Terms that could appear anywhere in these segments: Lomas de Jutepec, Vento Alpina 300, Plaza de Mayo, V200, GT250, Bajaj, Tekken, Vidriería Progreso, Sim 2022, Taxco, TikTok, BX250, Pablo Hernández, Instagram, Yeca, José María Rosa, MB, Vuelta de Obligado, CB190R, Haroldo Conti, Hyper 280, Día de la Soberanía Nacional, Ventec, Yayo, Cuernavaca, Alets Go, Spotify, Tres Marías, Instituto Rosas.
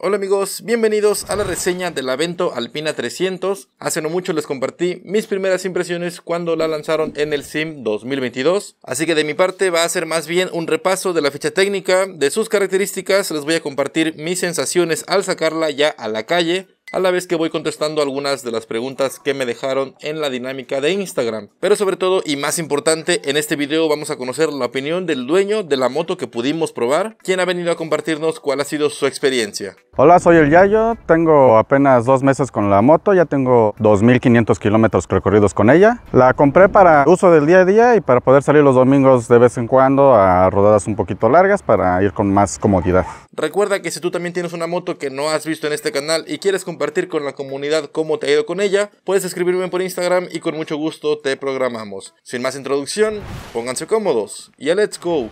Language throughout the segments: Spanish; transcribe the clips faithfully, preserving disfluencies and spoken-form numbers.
Hola amigos, bienvenidos a la reseña de la Vento Alpina trescientos. Hace no mucho les compartí mis primeras impresiones cuando la lanzaron en el Sim dos mil veintidós. Así que de mi parte va a ser más bien un repaso de la ficha técnica, de sus características. Les voy a compartir mis sensaciones al sacarla ya a la calle, a la vez que voy contestando algunas de las preguntas que me dejaron en la dinámica de Instagram. Pero sobre todo y más importante, en este video vamos a conocer la opinión del dueño de la moto que pudimos probar, quien ha venido a compartirnos cuál ha sido su experiencia. Hola, soy el Yayo, tengo apenas dos meses con la moto, ya tengo dos mil quinientos kilómetros recorridos con ella. La compré para uso del día a día y para poder salir los domingos de vez en cuando a rodadas un poquito largas para ir con más comodidad. Recuerda que si tú también tienes una moto que no has visto en este canal y quieres compartirla, compartir con la comunidad cómo te ha ido con ella, puedes escribirme por Instagram y con mucho gusto te programamos. Sin más introducción, pónganse cómodos y ¡Alets Go!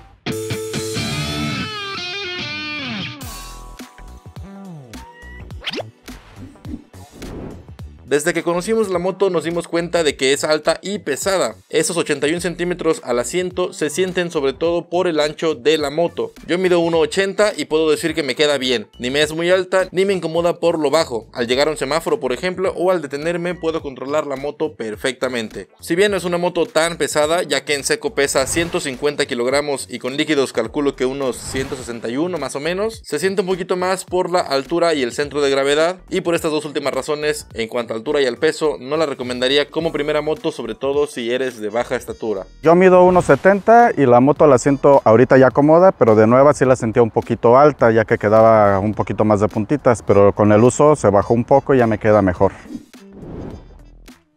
Desde que conocimos la moto nos dimos cuenta de que es alta y pesada. Esos ochenta y uno centímetros al asiento se sienten sobre todo por el ancho de la moto. Yo mido uno ochenta y puedo decir que me queda bien. Ni me es muy alta ni me incomoda por lo bajo. Al llegar a un semáforo por ejemplo o al detenerme puedo controlar la moto perfectamente. Si bien no es una moto tan pesada, ya que en seco pesa ciento cincuenta kilogramos y con líquidos calculo que unos ciento sesenta y uno más o menos, se siente un poquito más por la altura y el centro de gravedad, y por estas dos últimas razones, en cuanto a altura y al peso, no la recomendaría como primera moto, sobre todo si eres de baja estatura. Yo mido uno setenta y la moto la siento ahorita ya cómoda, pero de nueva sí la sentía un poquito alta, ya que quedaba un poquito más de puntitas, pero con el uso se bajó un poco y ya me queda mejor.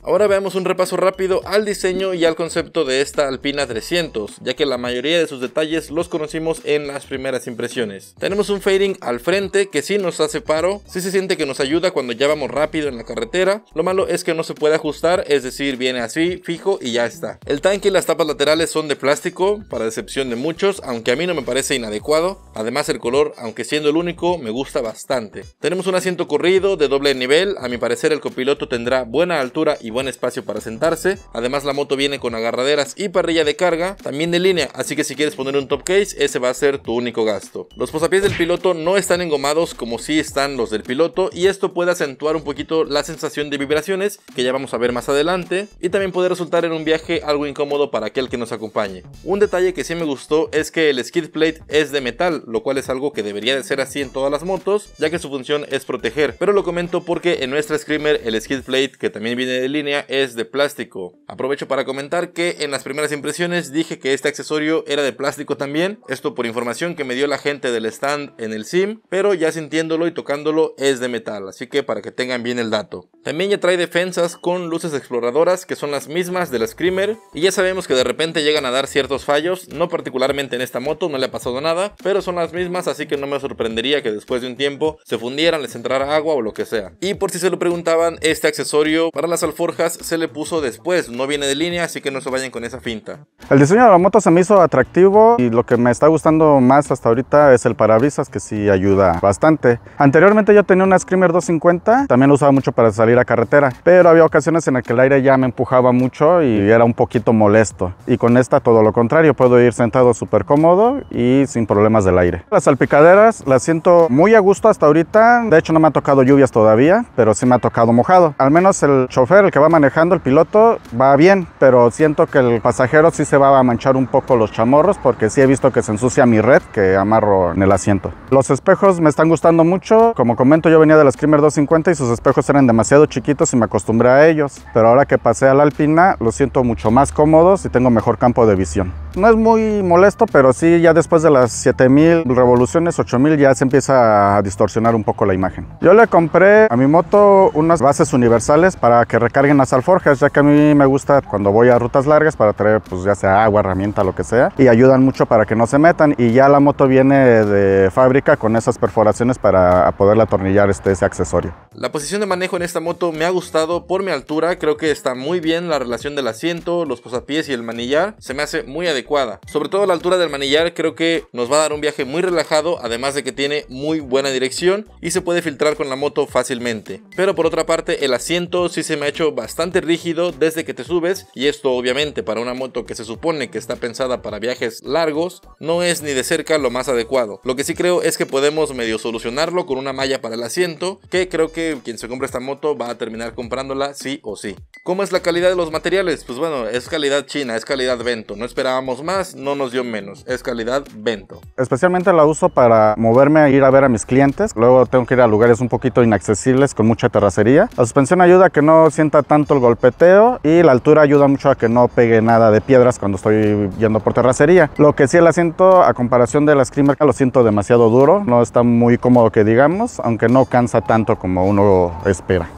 Ahora veamos un repaso rápido al diseño y al concepto de esta Alpina trescientos, ya que la mayoría de sus detalles los conocimos en las primeras impresiones. Tenemos un fairing al frente que sí nos hace paro, sí se siente que nos ayuda cuando ya vamos rápido en la carretera. Lo malo es que no se puede ajustar, es decir, viene así, fijo y ya está. El tanque y las tapas laterales son de plástico, para decepción de muchos, aunque a mí no me parece inadecuado. Además el color, aunque siendo el único, me gusta bastante. Tenemos un asiento corrido de doble nivel, a mi parecer el copiloto tendrá buena altura y buen espacio para sentarse. Además la moto viene con agarraderas y parrilla de carga, también de línea, así que si quieres poner un top case, ese va a ser tu único gasto. Los posapiés del piloto no están engomados como sí están los del piloto, y esto puede acentuar un poquito la sensación de vibraciones, que ya vamos a ver más adelante, y también puede resultar en un viaje algo incómodo para aquel que nos acompañe. Un detalle que sí me gustó es que el skid plate es de metal, lo cual es algo que debería de ser así en todas las motos, ya que su función es proteger, pero lo comento porque en nuestra Screamer el skid plate, que también viene de línea, es de plástico. Aprovecho para comentar que en las primeras impresiones dije que este accesorio era de plástico también, esto por información que me dio la gente del stand en el Sim, pero ya sintiéndolo y tocándolo es de metal, así que para que tengan bien el dato. También ya trae defensas con luces exploradoras que son las mismas de la Screamer, y ya sabemos que de repente llegan a dar ciertos fallos, no particularmente en esta moto, no le ha pasado nada, pero son las mismas, así que no me sorprendería que después de un tiempo se fundieran, les entrara agua o lo que sea. Y por si se lo preguntaban, este accesorio para las alfombras se le puso después, no viene de línea, así que no se vayan con esa finta. El diseño de la moto se me hizo atractivo y lo que me está gustando más hasta ahorita es el parabrisas, que sí ayuda bastante. Anteriormente yo tenía una Screamer doscientos cincuenta, también lo usaba mucho para salir a carretera, pero había ocasiones en las que el aire ya me empujaba mucho y era un poquito molesto, y con esta todo lo contrario, puedo ir sentado súper cómodo y sin problemas del aire. Las salpicaderas las siento muy a gusto hasta ahorita, de hecho no me ha tocado lluvias todavía, pero sí me ha tocado mojado. Al menos el chofer, el que va manejando, el piloto, va bien, pero siento que el pasajero sí se va a manchar un poco los chamorros, porque sí he visto que se ensucia mi red que amarro en el asiento. Los espejos me están gustando mucho, como comento yo venía de la Screamer doscientos cincuenta y sus espejos eran demasiado chiquitos y me acostumbré a ellos, pero ahora que pasé a la Alpina los siento mucho más cómodos y tengo mejor campo de visión. No es muy molesto, pero sí ya después de las siete mil revoluciones, ocho mil, ya se empieza a distorsionar un poco la imagen. Yo le compré a mi moto unas bases universales para que recargue en las alforjas, ya que a mí me gusta cuando voy a rutas largas para traer pues ya sea agua, herramienta, lo que sea, y ayudan mucho para que no se metan, y ya la moto viene de fábrica con esas perforaciones para poderle atornillar este, ese accesorio. La posición de manejo en esta moto me ha gustado por mi altura, creo que está muy bien la relación del asiento, los posapiés y el manillar, se me hace muy adecuado adecuada. Sobre todo la altura del manillar creo que nos va a dar un viaje muy relajado, además de que tiene muy buena dirección y se puede filtrar con la moto fácilmente. Pero por otra parte, el asiento sí se me ha hecho bastante rígido desde que te subes, y esto obviamente para una moto que se supone que está pensada para viajes largos no es ni de cerca lo más adecuado. Lo que sí creo es que podemos medio solucionarlo con una malla para el asiento, que creo que quien se compre esta moto va a terminar comprándola sí o sí. ¿Cómo es la calidad de los materiales? Pues bueno, es calidad china, es calidad Vento. No esperábamos más, no nos dio menos, es calidad Vento. Especialmente la uso para moverme a ir a ver a mis clientes. Luego tengo que ir a lugares un poquito inaccesibles con mucha terracería. La suspensión ayuda a que no sienta tanto el golpeteo, y la altura ayuda mucho a que no pegue nada de piedras cuando estoy yendo por terracería. Lo que sí, el asiento a comparación de la Screamer lo siento demasiado duro, no está muy cómodo que digamos, aunque no cansa tanto como uno espera.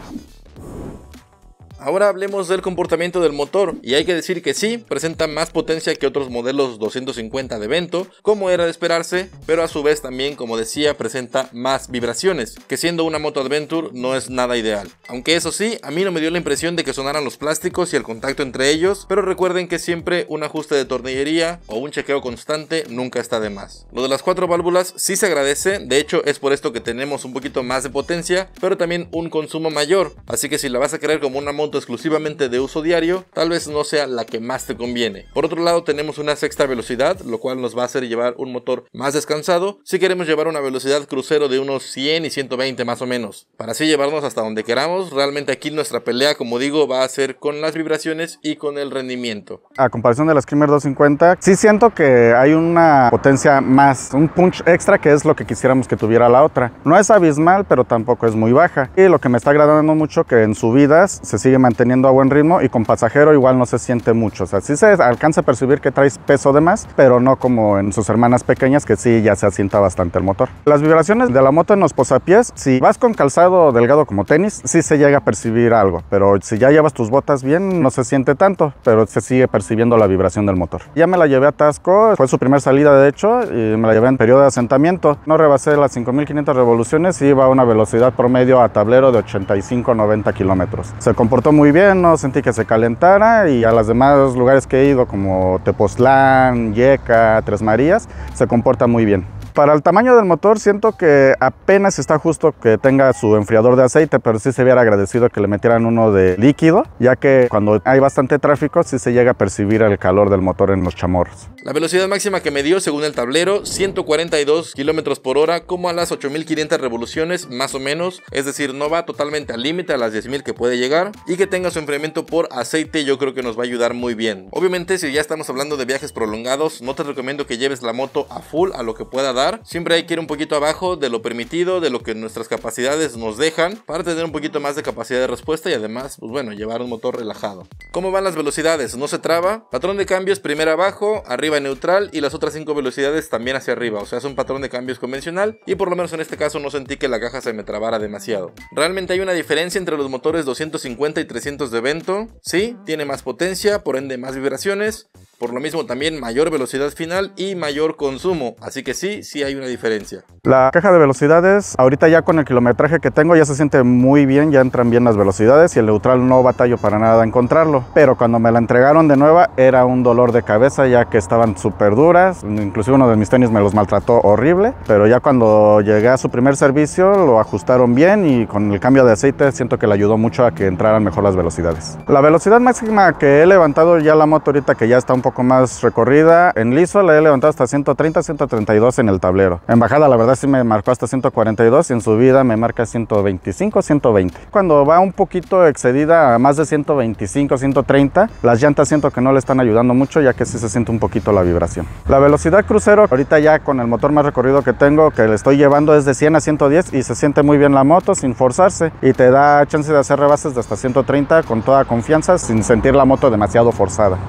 Ahora hablemos del comportamiento del motor, y hay que decir que sí, presenta más potencia que otros modelos doscientos cincuenta de Vento, como era de esperarse, pero a su vez también, como decía, presenta más vibraciones, que siendo una moto adventure no es nada ideal. Aunque eso sí, a mí no me dio la impresión de que sonaran los plásticos y el contacto entre ellos, pero recuerden que siempre un ajuste de tornillería o un chequeo constante nunca está de más. Lo de las cuatro válvulas sí se agradece, de hecho es por esto que tenemos un poquito más de potencia, pero también un consumo mayor, así que si la vas a querer como una moto exclusivamente de uso diario, tal vez no sea la que más te conviene. Por otro lado, tenemos una sexta velocidad, lo cual nos va a hacer llevar un motor más descansado si queremos llevar una velocidad crucero de unos cien y ciento veinte más o menos, para así llevarnos hasta donde queramos. Realmente aquí nuestra pelea, como digo, va a ser con las vibraciones y con el rendimiento. A comparación de la Screamer doscientos cincuenta, sí siento que hay una potencia más, un punch extra, que es lo que quisiéramos que tuviera la otra. No es abismal, pero tampoco es muy baja, y lo que me está agradando mucho que en subidas se sigue manteniendo a buen ritmo, y con pasajero igual no se siente mucho. O sea, sí se alcanza a percibir que traes peso de más, pero no como en sus hermanas pequeñas, que sí ya se asienta bastante el motor. Las vibraciones de la moto en los posapiés, si vas con calzado delgado como tenis, sí se llega a percibir algo, pero si ya llevas tus botas bien, no se siente tanto, pero se sigue percibiendo la vibración del motor. Ya me la llevé a Taxco, fue su primera salida de hecho, y me la llevé en periodo de asentamiento. No rebasé las cinco mil quinientas revoluciones y iba a una velocidad promedio a tablero de ochenta y cinco a noventa kilómetros. Se comportó muy bien, no sentí que se calentara, y a los demás lugares que he ido como Tepoztlán, Yeca, Tres Marías, se comporta muy bien. Para el tamaño del motor siento que apenas está justo que tenga su enfriador de aceite, pero sí se hubiera agradecido que le metieran uno de líquido, ya que cuando hay bastante tráfico sí se llega a percibir el calor del motor en los chamorros. La velocidad máxima que me dio según el tablero, ciento cuarenta y dos kilómetros por hora, como a las ocho mil quinientas revoluciones más o menos, es decir, no va totalmente al límite a las diez mil que puede llegar, y que tenga su enfriamiento por aceite yo creo que nos va a ayudar muy bien. Obviamente, si ya estamos hablando de viajes prolongados, no te recomiendo que lleves la moto a full a lo que pueda dar. Siempre hay que ir un poquito abajo de lo permitido, de lo que nuestras capacidades nos dejan, para tener un poquito más de capacidad de respuesta, y además, pues bueno, llevar un motor relajado. ¿Cómo van las velocidades? No se traba. Patrón de cambios: primera abajo, arriba neutral, y las otras cinco velocidades también hacia arriba. O sea, es un patrón de cambios convencional, y por lo menos en este caso no sentí que la caja se me trabara demasiado. Realmente hay una diferencia entre los motores doscientos cincuenta y trescientos de Vento. Sí, tiene más potencia, por ende más vibraciones, por lo mismo también mayor velocidad final y mayor consumo, así que sí, sí hay una diferencia. La caja de velocidades, ahorita ya con el kilometraje que tengo, ya se siente muy bien, ya entran bien las velocidades, y el neutral no batallo para nada encontrarlo, pero cuando me la entregaron de nueva era un dolor de cabeza, ya que estaban súper duras, inclusive uno de mis tenis me los maltrató horrible, pero ya cuando llegué a su primer servicio lo ajustaron bien, y con el cambio de aceite siento que le ayudó mucho a que entraran mejor las velocidades. La velocidad máxima que he levantado ya la moto ahorita, que ya está un poco más recorrida en liso, la he levantado hasta ciento treinta, ciento treinta y dos en el tablero. En bajada la verdad sí me marcó hasta ciento cuarenta y dos, y en subida me marca ciento veinticinco, ciento veinte. Cuando va un poquito excedida a más de ciento veinticinco, ciento treinta, las llantas siento que no le están ayudando mucho, ya que sí se siente un poquito la vibración. La velocidad crucero ahorita ya con el motor más recorrido que tengo, que le estoy llevando, es de cien a ciento diez, y se siente muy bien la moto sin forzarse, y te da chance de hacer rebases de hasta ciento treinta con toda confianza, sin sentir la moto demasiado forzada.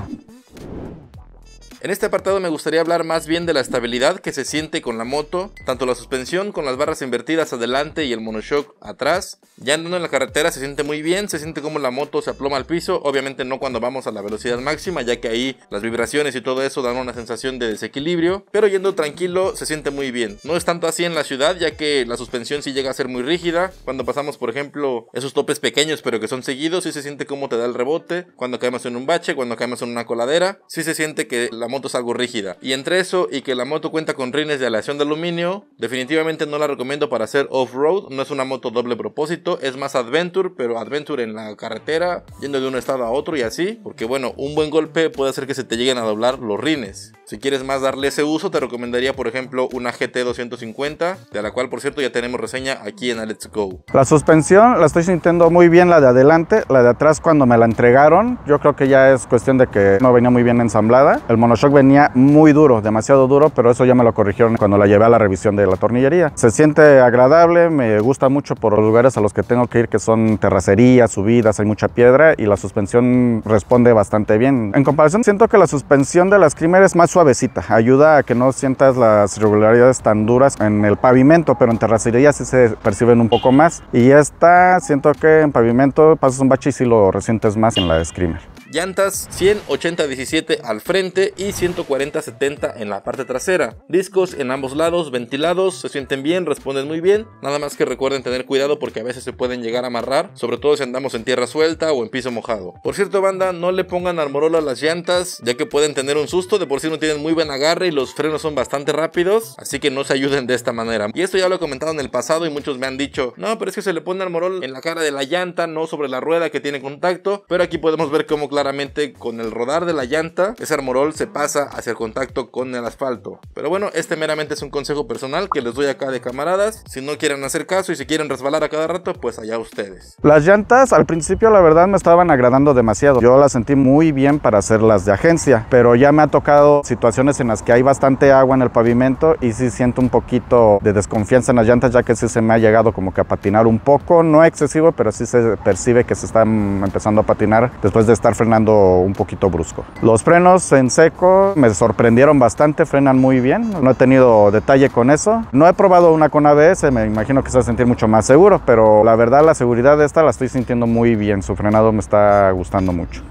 En este apartado me gustaría hablar más bien de la estabilidad que se siente con la moto, tanto la suspensión con las barras invertidas adelante y el monoshock atrás. Ya andando en la carretera se siente muy bien, se siente como la moto se aploma al piso, obviamente no cuando vamos a la velocidad máxima, ya que ahí las vibraciones y todo eso dan una sensación de desequilibrio, pero yendo tranquilo se siente muy bien. No es tanto así en la ciudad, ya que la suspensión sí llega a ser muy rígida. Cuando pasamos por ejemplo esos topes pequeños pero que son seguidos, sí se siente como te da el rebote, cuando caemos en un bache, cuando caemos en una coladera, sí se siente que la moto es algo rígida. Y entre eso y que la moto cuenta con rines de aleación de aluminio, definitivamente no la recomiendo para hacer off-road. No es una moto doble propósito, es más adventure, pero adventure en la carretera, yendo de un estado a otro y así, porque bueno, un buen golpe puede hacer que se te lleguen a doblar los rines. Si quieres más darle ese uso, te recomendaría por ejemplo una G T doscientos cincuenta, de la cual por cierto ya tenemos reseña aquí en Alets Go. La suspensión la estoy sintiendo muy bien, la de adelante, la de atrás cuando me la entregaron, yo creo que ya es cuestión de que no venía muy bien ensamblada. El monoshock venía muy duro, demasiado duro, pero eso ya me lo corrigieron cuando la llevé a la revisión de la tornillería. Se siente agradable, me gusta mucho por los lugares a los que tengo que ir, que son terracerías, subidas, hay mucha piedra, y la suspensión responde bastante bien. En comparación, siento que la suspensión de la Screamer es más suavecita, ayuda a que no sientas las irregularidades tan duras en el pavimento, pero en terracerías sí se perciben un poco más, y esta siento que en pavimento pasas un bache y sí lo resientes más en la Screamer. Llantas ciento ochenta diecisiete al frente y ciento cuarenta setenta en la parte trasera. Discos en ambos lados ventilados, se sienten bien, responden muy bien. Nada más que recuerden tener cuidado porque a veces se pueden llegar a amarrar, sobre todo si andamos en tierra suelta o en piso mojado. Por cierto banda, no le pongan armorola a las llantas, ya que pueden tener un susto, de por sí no tienen muy buen agarre y los frenos son bastante rápidos, así que no se ayuden de esta manera. Y esto ya lo he comentado en el pasado y muchos me han dicho, no, pero es que se le pone armorol en la cara de la llanta, no sobre la rueda que tiene contacto, pero aquí podemos ver cómo claramente Claramente con el rodar de la llanta ese armorol se pasa hacia el contacto con el asfalto. Pero bueno, este meramente es un consejo personal que les doy acá de camaradas. Si no quieren hacer caso y si quieren resbalar a cada rato, pues allá ustedes. Las llantas al principio la verdad me estaban agradando demasiado, yo las sentí muy bien para hacerlas de agencia, pero ya me ha tocado situaciones en las que hay bastante agua en el pavimento y sí siento un poquito de desconfianza en las llantas, ya que sí se me ha llegado como que a patinar un poco, no excesivo, pero sí se percibe que se están empezando a patinar después de estar frenando un poquito brusco. Los frenos en seco me sorprendieron bastante, frenan muy bien, no he tenido detalle con eso. No he probado una con A B S, me imagino que se va a sentir mucho más seguro, pero la verdad la seguridad de esta la estoy sintiendo muy bien, su frenado me está gustando mucho.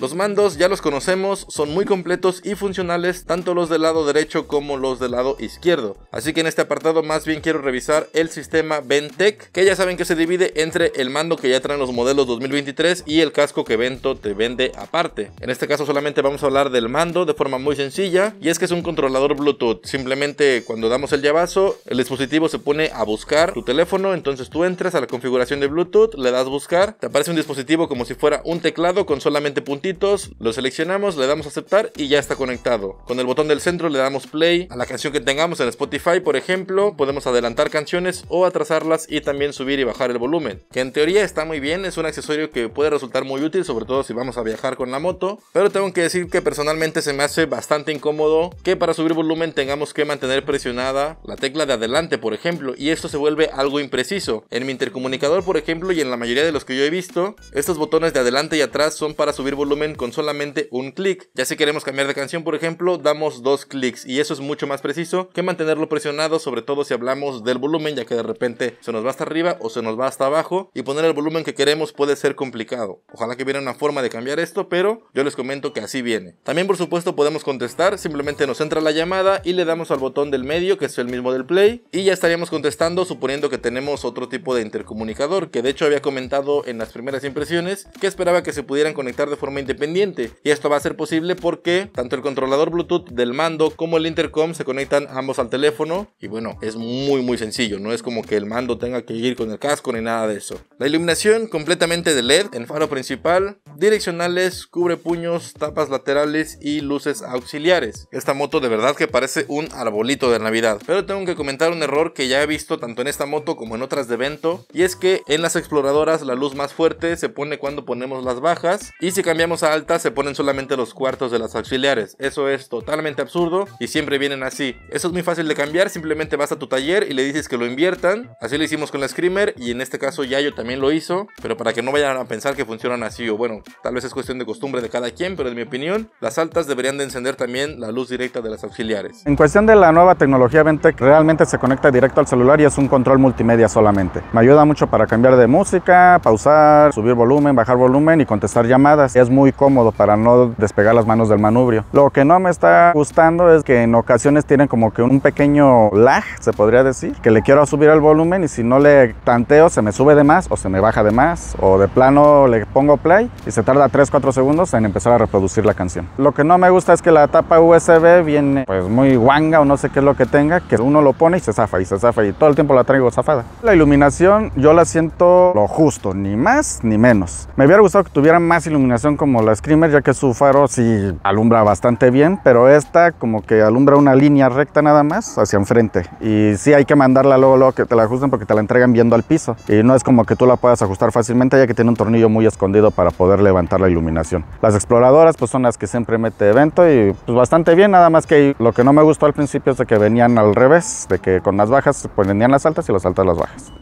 Los mandos ya los conocemos, son muy completos y funcionales, tanto los del lado derecho como los del lado izquierdo. Así que en este apartado más bien quiero revisar el sistema Ventec, que ya saben que se divide entre el mando que ya traen los modelos dos mil veintitrés y el casco que Vento te vende aparte. En este caso solamente vamos a hablar del mando de forma muy sencilla, y es que es un controlador Bluetooth. Simplemente cuando damos el llavazo, el dispositivo se pone a buscar tu teléfono, entonces tú entras a la configuración de Bluetooth, le das buscar, te aparece un dispositivo como si fuera un teclado con solamente puntitos, lo seleccionamos, le damos aceptar y ya está conectado. Con el botón del centro le damos play a la canción que tengamos en Spotify, por ejemplo. Podemos adelantar canciones o atrasarlas y también subir y bajar el volumen, que en teoría está muy bien, es un accesorio que puede resultar muy útil, sobre todo si vamos a viajar con la moto, pero tengo que decir que personalmente se me hace bastante incómodo que para subir volumen tengamos que mantener presionada la tecla de adelante, por ejemplo, y esto se vuelve algo impreciso. En mi intercomunicador, por ejemplo, y en la mayoría de los que yo he visto, estos botones de adelante y atrás son para subir volumen con solamente un clic. Ya si queremos cambiar de canción, por ejemplo, damos dos clics y eso es mucho más preciso que mantenerlo presionado, sobre todo si hablamos del volumen, ya que de repente se nos va hasta arriba o se nos va hasta abajo y poner el volumen que queremos puede ser complicado. Ojalá que hubiera una forma de cambiar esto, pero yo les comento que así viene. También por supuesto podemos contestar, simplemente nos entra la llamada y le damos al botón del medio, que es el mismo del play, y ya estaríamos contestando, suponiendo que tenemos otro tipo de intercomunicador, que de hecho había comentado en las primeras impresiones que esperaba que se pudieran conectar de forma independiente independiente, y esto va a ser posible porque tanto el controlador Bluetooth del mando como el intercom se conectan ambos al teléfono, y bueno, es muy muy sencillo, no es como que el mando tenga que ir con el casco ni nada de eso. La iluminación completamente de L E D en faro principal, direccionales, cubrepuños, tapas laterales y luces auxiliares. Esta moto de verdad que parece un arbolito de Navidad, pero tengo que comentar un error que ya he visto tanto en esta moto como en otras de Vento, y es que en las exploradoras la luz más fuerte se pone cuando ponemos las bajas, y si cambiamos a alta se ponen solamente los cuartos de las auxiliares. Eso es totalmente absurdo y siempre vienen así. Eso es muy fácil de cambiar, simplemente vas a tu taller y le dices que lo inviertan. Así lo hicimos con la Screamer y en este caso Yayo también lo hizo, pero para que no vayan a pensar que funcionan así, o bueno, tal vez es cuestión de costumbre de cada quien, pero en mi opinión las altas deberían de encender también la luz directa de las auxiliares. En cuestión de la nueva tecnología Ventec, realmente se conecta directo al celular y es un control multimedia solamente. Me ayuda mucho para cambiar de música, pausar, subir volumen, bajar volumen y contestar llamadas. Es muy muy cómodo para no despegar las manos del manubrio. Lo que no me está gustando es que en ocasiones tienen como que un pequeño lag, se podría decir, que le quiero subir el volumen y si no le tanteo se me sube de más o se me baja de más, o de plano le pongo play y se tarda tres cuatro segundos en empezar a reproducir la canción. Lo que no me gusta es que la tapa U S B viene pues muy guanga o no sé qué es lo que tenga, que uno lo pone y se zafa y se zafa y todo el tiempo la traigo zafada. La iluminación yo la siento lo justo, ni más ni menos. Me hubiera gustado que tuviera más iluminación como la Screamer, ya que su faro sí alumbra bastante bien, pero esta como que alumbra una línea recta nada más hacia enfrente, y sí hay que mandarla luego, luego que te la ajusten porque te la entregan viendo al piso y no es como que tú la puedas ajustar fácilmente, ya que tiene un tornillo muy escondido para poder levantar la iluminación. Las exploradoras pues son las que siempre mete evento y pues bastante bien, nada más que lo que no me gustó al principio es de que venían al revés, de que con las bajas ponían las altas y las altas las bajas.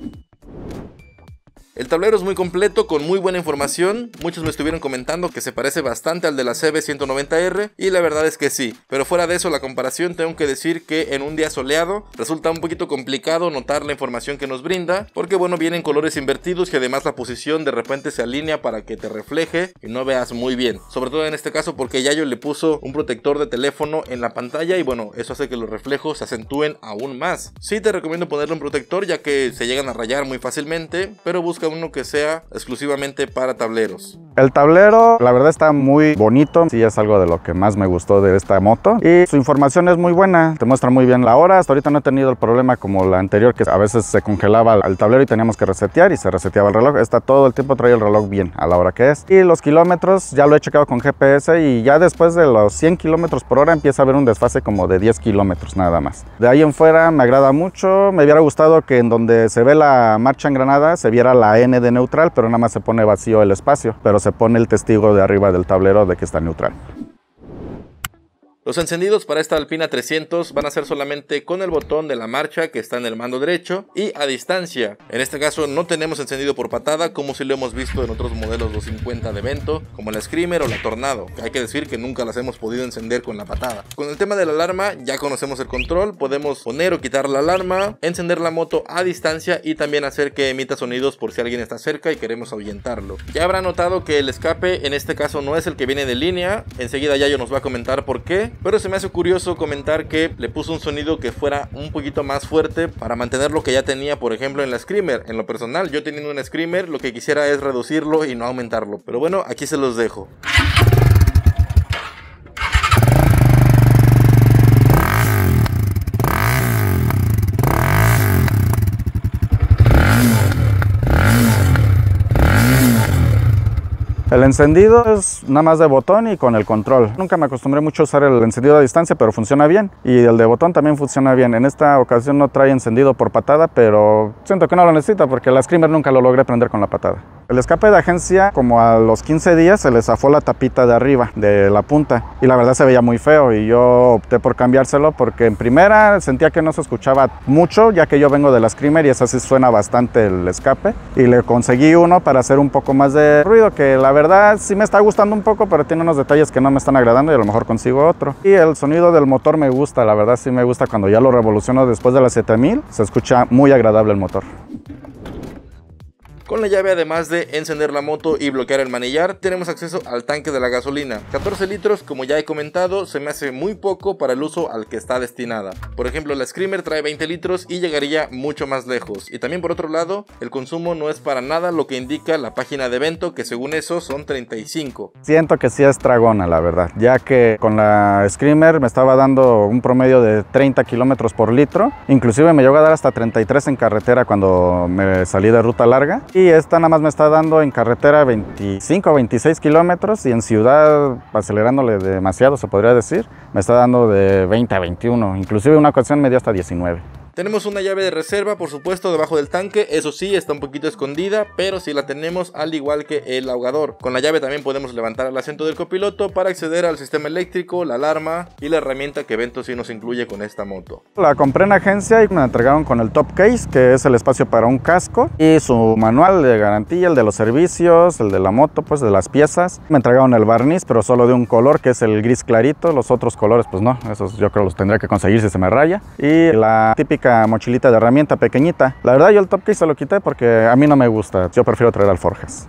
El tablero es muy completo, con muy buena información. Muchos me estuvieron comentando que se parece bastante al de la C B ciento noventa R y la verdad es que sí, pero fuera de eso la comparación tengo que decir que en un día soleado resulta un poquito complicado notar la información que nos brinda, porque bueno, vienen colores invertidos y además la posición de repente se alinea para que te refleje y no veas muy bien, sobre todo en este caso porque Yayo le puso un protector de teléfono en la pantalla y bueno, eso hace que los reflejos se acentúen aún más. Sí te recomiendo ponerle un protector ya que se llegan a rayar muy fácilmente, pero busca uno que sea exclusivamente para tableros. El tablero la verdad está muy bonito, sí es algo de lo que más me gustó de esta moto, y su información es muy buena, te muestra muy bien la hora. Hasta ahorita no he tenido el problema como la anterior, que a veces se congelaba el tablero y teníamos que resetear y se reseteaba el reloj. Esta todo el tiempo trae el reloj bien a la hora que es. Y los kilómetros ya lo he checado con G P S y ya después de los cien kilómetros por hora empieza a haber un desfase como de diez kilómetros nada más. De ahí en fuera me agrada mucho. Me hubiera gustado que en donde se ve la marcha en Granada se viera la N de neutral, pero nada más se pone vacío el espacio, pero se pone el testigo de arriba del tablero de que está neutral. Los encendidos para esta Alpina trescientos van a ser solamente con el botón de la marcha que está en el mando derecho y a distancia. En este caso no tenemos encendido por patada como si lo hemos visto en otros modelos doscientos cincuenta de Vento, como la Screamer o la Tornado. Hay que decir que nunca las hemos podido encender con la patada. Con el tema de la alarma ya conocemos el control, podemos poner o quitar la alarma, encender la moto a distancia y también hacer que emita sonidos por si alguien está cerca y queremos ahuyentarlo. Ya habrá notado que el escape en este caso no es el que viene de línea, enseguida Yayo nos va a comentar por qué. Pero se me hace curioso comentar que le puso un sonido que fuera un poquito más fuerte para mantener lo que ya tenía, por ejemplo, en la Screamer. En lo personal, yo teniendo una Screamer, lo que quisiera es reducirlo y no aumentarlo. Pero bueno, aquí se los dejo. El encendido es nada más de botón y con el control. Nunca me acostumbré mucho a usar el encendido a distancia, pero funciona bien. Y el de botón también funciona bien. En esta ocasión no trae encendido por patada, pero siento que no lo necesita porque la Screamer nunca lo logré prender con la patada. El escape de agencia, como a los quince días, se le zafó la tapita de arriba, de la punta. Y la verdad se veía muy feo y yo opté por cambiárselo porque en primera sentía que no se escuchaba mucho, ya que yo vengo de la Screamer y esa sí suena bastante el escape. Y le conseguí uno para hacer un poco más de ruido, que la verdad La verdad sí me está gustando un poco, pero tiene unos detalles que no me están agradando y a lo mejor consigo otro. Y el sonido del motor me gusta, la verdad sí me gusta cuando ya lo revoluciono después de las siete mil, se escucha muy agradable el motor. Con la llave, además de encender la moto y bloquear el manillar, tenemos acceso al tanque de la gasolina. catorce litros, como ya he comentado, se me hace muy poco para el uso al que está destinada. Por ejemplo, la Screamer trae veinte litros y llegaría mucho más lejos. Y también por otro lado, el consumo no es para nada lo que indica la página de Vento, que según eso son treinta y cinco. Siento que sí es tragona, la verdad, ya que con la Screamer me estaba dando un promedio de treinta kilómetros por litro. Inclusive me llegó a dar hasta treinta y tres en carretera cuando me salí de ruta larga. Y esta nada más me está dando en carretera veinticinco o veintiséis kilómetros y en ciudad, acelerándole demasiado se podría decir, me está dando de veinte a veintiuno, inclusive una ocasión me dio hasta diecinueve. Tenemos una llave de reserva, por supuesto, debajo del tanque. Eso sí, está un poquito escondida, pero sí la tenemos, al igual que el ahogador. Con la llave también podemos levantar el asiento del copiloto para acceder al sistema eléctrico, la alarma y la herramienta que Vento sí nos incluye con esta moto. La compré en agencia y me la entregaron con el top case, que es el espacio para un casco, y su manual de garantía, el de los servicios, el de la moto, pues de las piezas. Me entregaron el barniz, pero solo de un color, que es el gris clarito. Los otros colores, pues no, esos yo creo los tendría que conseguir si se me raya. Y la típica mochilita de herramienta pequeñita. La verdad yo el top case se lo quité porque a mí no me gusta, yo prefiero traer alforjas.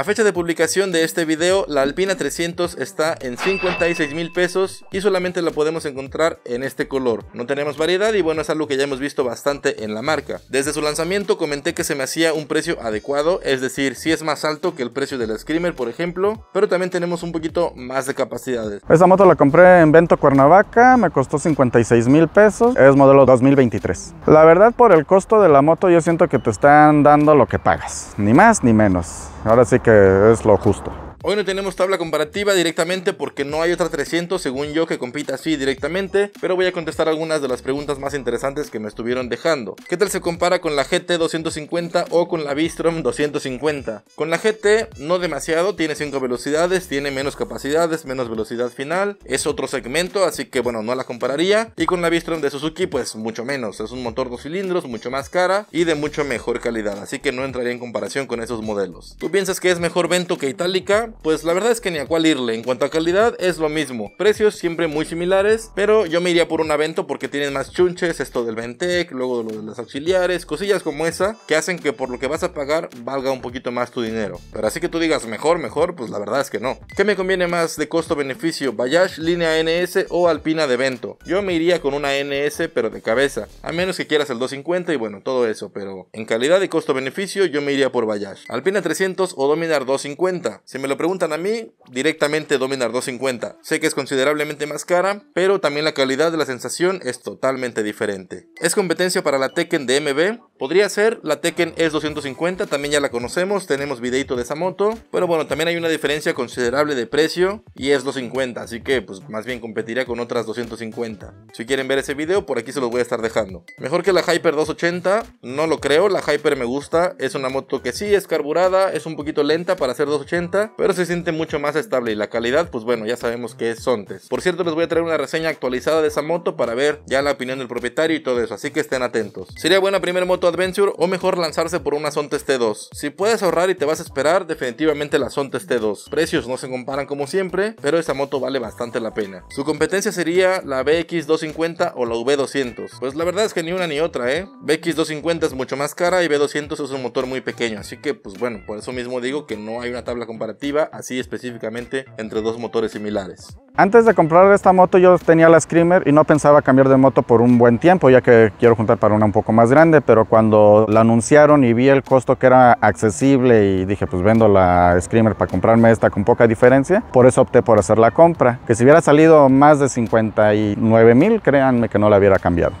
A fecha de publicación de este video, la Alpina trescientos está en cincuenta y seis mil pesos y solamente la podemos encontrar en este color. No tenemos variedad y bueno, es algo que ya hemos visto bastante en la marca. Desde su lanzamiento comenté que se me hacía un precio adecuado, es decir, sí es más alto que el precio de la Screamer, por ejemplo, pero también tenemos un poquito más de capacidades. Esta moto la compré en Vento Cuernavaca, me costó cincuenta y seis mil pesos, es modelo dos mil veintitrés. La verdad, por el costo de la moto yo siento que te están dando lo que pagas, ni más ni menos. Ahora sí que es lo justo. Hoy no tenemos tabla comparativa directamente porque no hay otra trescientos según yo que compita así directamente, pero voy a contestar algunas de las preguntas más interesantes que me estuvieron dejando. ¿Qué tal se compara con la G T doscientos cincuenta o con la V-Strom doscientos cincuenta? Con la G T no demasiado, tiene cinco velocidades, tiene menos capacidades, menos velocidad final, es otro segmento, así que bueno, no la compararía. Y con la V-Strom de Suzuki pues mucho menos, es un motor dos cilindros, mucho más cara y de mucho mejor calidad, así que no entraría en comparación con esos modelos. ¿Tú piensas que es mejor Vento que Itálica? Pues la verdad es que ni a cuál irle, en cuanto a calidad es lo mismo, precios siempre muy similares, pero yo me iría por un Vento porque tienen más chunches, esto del Ventec, luego lo de los auxiliares, cosillas como esa que hacen que por lo que vas a pagar valga un poquito más tu dinero, pero así que tú digas mejor, mejor, pues la verdad es que no. ¿Qué me conviene más de costo-beneficio, Bajaj, línea N S o Alpina de Vento? Yo me iría con una N S pero de cabeza, a menos que quieras el doscientos cincuenta y bueno, todo eso, pero en calidad y costo-beneficio yo me iría por Bajaj. Alpina trescientos o Dominar doscientos cincuenta, si me lo preguntan a mí, directamente Dominar doscientos cincuenta. Sé que es considerablemente más cara, pero también la calidad de la sensación es totalmente diferente. ¿Es competencia para la Tekken de M B? Podría ser, la Tekken es doscientos cincuenta, también ya la conocemos, tenemos videito de esa moto, pero bueno, también hay una diferencia considerable de precio y es doscientos cincuenta, así que pues más bien competiría con otras doscientos cincuenta. Si quieren ver ese video, por aquí se los voy a estar dejando. ¿Mejor que la Hyper doscientos ochenta? No lo creo, la Hyper me gusta, es una moto que sí es carburada, es un poquito lenta para ser doscientos ochenta, pero se siente mucho más estable y la calidad pues bueno, ya sabemos que es Sontes. Por cierto, les voy a traer una reseña actualizada de esa moto para ver ya la opinión del propietario y todo eso, así que estén atentos. ¿Sería buena primer moto adventure o mejor lanzarse por una Sontes T dos? Si puedes ahorrar y te vas a esperar, definitivamente la Sontes T dos. Precios no se comparan como siempre, pero esa moto vale bastante la pena. Su competencia sería la B X doscientos cincuenta o la V doscientos. Pues la verdad es que ni una ni otra, ¿eh? B X doscientos cincuenta es mucho más cara y V doscientos es un motor muy pequeño, así que pues bueno, por eso mismo digo que no hay una tabla comparativa así específicamente entre dos motores similares. Antes de comprar esta moto yo tenía la Screamer y no pensaba cambiar de moto por un buen tiempo, ya que quiero juntar para una un poco más grande, pero cuando la anunciaron y vi el costo que era accesible y dije pues vendo la Screamer para comprarme esta con poca diferencia, por eso opté por hacer la compra, que si hubiera salido más de cincuenta y nueve mil, créanme que no la hubiera cambiado.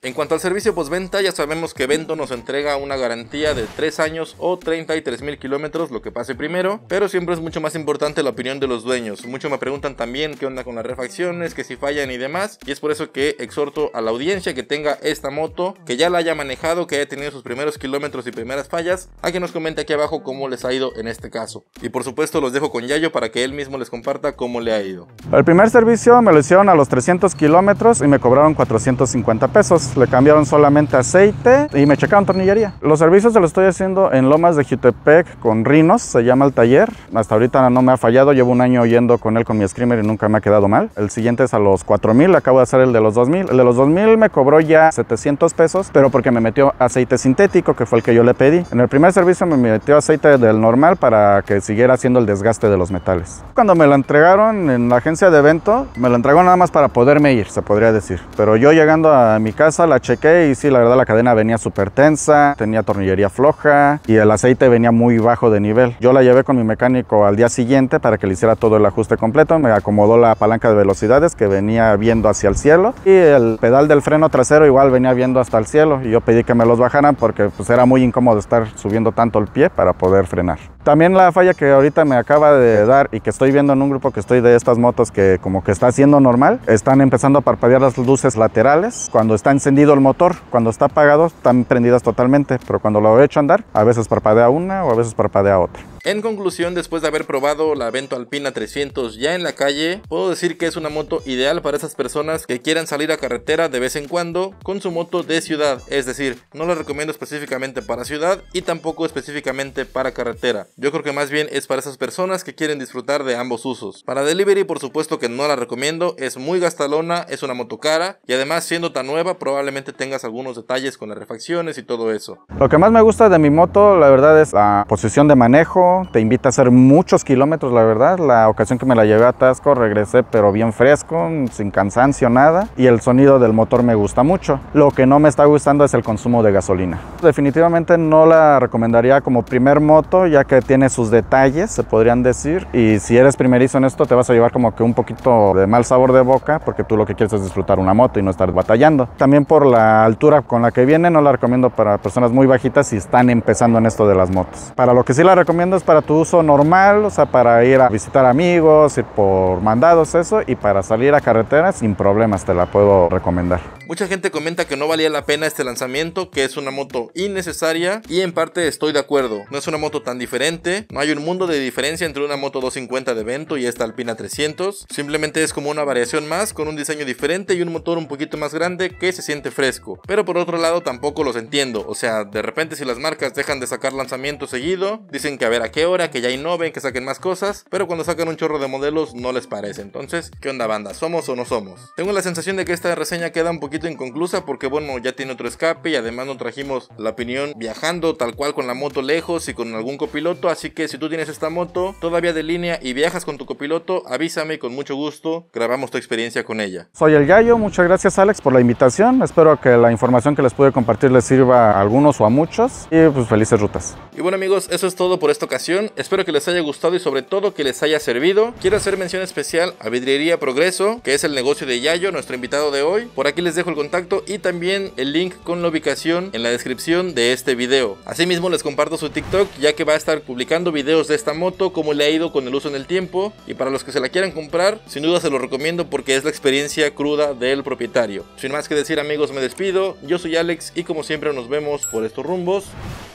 En cuanto al servicio postventa, ya sabemos que Vento nos entrega una garantía de tres años o treinta y tres mil kilómetros, lo que pase primero, pero siempre es mucho más importante la opinión de los dueños. Muchos me preguntan también qué onda con las refacciones, que si fallan y demás, y es por eso que exhorto a la audiencia que tenga esta moto, que ya la haya manejado, que haya tenido sus primeros kilómetros y primeras fallas, a que nos comente aquí abajo cómo les ha ido en este caso. Y por supuesto los dejo con Yayo para que él mismo les comparta cómo le ha ido. El primer servicio me lo hicieron a los trescientos kilómetros y me cobraron cuatrocientos cincuenta pesos. Le cambiaron solamente aceite y me checaron tornillería. Los servicios se los estoy haciendo en Lomas de Jutepec con Rinos, se llama el taller. Hasta ahorita no me ha fallado, llevo un año yendo con él con mi Screamer y nunca me ha quedado mal. El siguiente es a los cuatro mil, acabo de hacer el de los dos mil. El de los dos mil me cobró ya setecientos pesos, pero porque me metió aceite sintético, que fue el que yo le pedí. En el primer servicio me metió aceite del normal para que siguiera haciendo el desgaste de los metales. Cuando me lo entregaron en la agencia de Vento, me lo entregó nada más para poderme ir, se podría decir. Pero yo llegando a mi casa la chequé y sí, la verdad la cadena venía súper tensa, tenía tornillería floja y el aceite venía muy bajo de nivel. Yo la llevé con mi mecánico al día siguiente para que le hiciera todo el ajuste completo, me acomodó la palanca de velocidades que venía viendo hacia el cielo y el pedal del freno trasero igual venía viendo hasta el cielo y yo pedí que me los bajaran porque pues era muy incómodo estar subiendo tanto el pie para poder frenar. También la falla que ahorita me acaba de dar y que estoy viendo en un grupo que estoy de estas motos que como que está haciendo normal, están empezando a parpadear las luces laterales cuando están encendido el motor, cuando está apagado están prendidas totalmente, pero cuando lo he hecho andar a veces parpadea una o a veces parpadea otra. En conclusión, después de haber probado la Vento Alpina trescientos ya en la calle, puedo decir que es una moto ideal para esas personas que quieran salir a carretera de vez en cuando con su moto de ciudad. Es decir, no la recomiendo específicamente para ciudad y tampoco específicamente para carretera. Yo creo que más bien es para esas personas que quieren disfrutar de ambos usos. Para delivery, por supuesto que no la recomiendo, es muy gastalona, es una moto cara y además, siendo tan nueva, probablemente tengas algunos detalles con las refacciones y todo eso. Lo que más me gusta de mi moto, la verdad, es la posición de manejo. Te invita a hacer muchos kilómetros, la verdad. La ocasión que me la llevé a Taxco regresé pero bien fresco, sin cansancio, nada. Y el sonido del motor me gusta mucho. Lo que no me está gustando es el consumo de gasolina. Definitivamente no la recomendaría como primer moto, ya que tiene sus detalles, se podrían decir. Y si eres primerizo en esto, te vas a llevar como que un poquito de mal sabor de boca, porque tú lo que quieres es disfrutar una moto y no estar batallando. También por la altura con la que viene, no la recomiendo para personas muy bajitas si están empezando en esto de las motos. Para lo que sí la recomiendo es para tu uso normal, o sea, para ir a visitar amigos, ir por mandados, eso, y para salir a carretera sin problemas te la puedo recomendar. Mucha gente comenta que no valía la pena este lanzamiento, que es una moto innecesaria, y en parte estoy de acuerdo. No es una moto tan diferente, no hay un mundo de diferencia entre una moto doscientos cincuenta de Vento y esta Alpina trescientos, simplemente es como una variación más, con un diseño diferente y un motor un poquito más grande que se siente fresco. Pero por otro lado tampoco los entiendo, o sea, de repente si las marcas dejan de sacar lanzamientos seguido, dicen que a ver a qué hora, que ya innoven, que saquen más cosas, pero cuando sacan un chorro de modelos no les parece. Entonces, ¿qué onda, banda? ¿Somos o no somos? Tengo la sensación de que esta reseña queda un poquito inconclusa porque, bueno, ya tiene otro escape y además no trajimos la opinión viajando tal cual con la moto lejos y con algún copiloto, así que si tú tienes esta moto todavía de línea y viajas con tu copiloto, avísame y con mucho gusto grabamos tu experiencia con ella. Soy el Yayo, muchas gracias Alex por la invitación, espero que la información que les pude compartir les sirva a algunos o a muchos y pues felices rutas. Y bueno amigos, eso es todo por esta ocasión. Espero que les haya gustado y sobre todo que les haya servido. Quiero hacer mención especial a Vidriería Progreso, que es el negocio de Yayo, nuestro invitado de hoy. Por aquí les dejo el contacto y también el link con la ubicación en la descripción de este video. Asimismo les comparto su TikTok, ya que va a estar publicando videos de esta moto, cómo le ha ido con el uso en el tiempo, y para los que se la quieran comprar, sin duda se lo recomiendo porque es la experiencia cruda del propietario. Sin más que decir amigos, me despido. Yo soy Alex y como siempre nos vemos por estos rumbos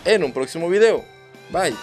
en un próximo video. Bye.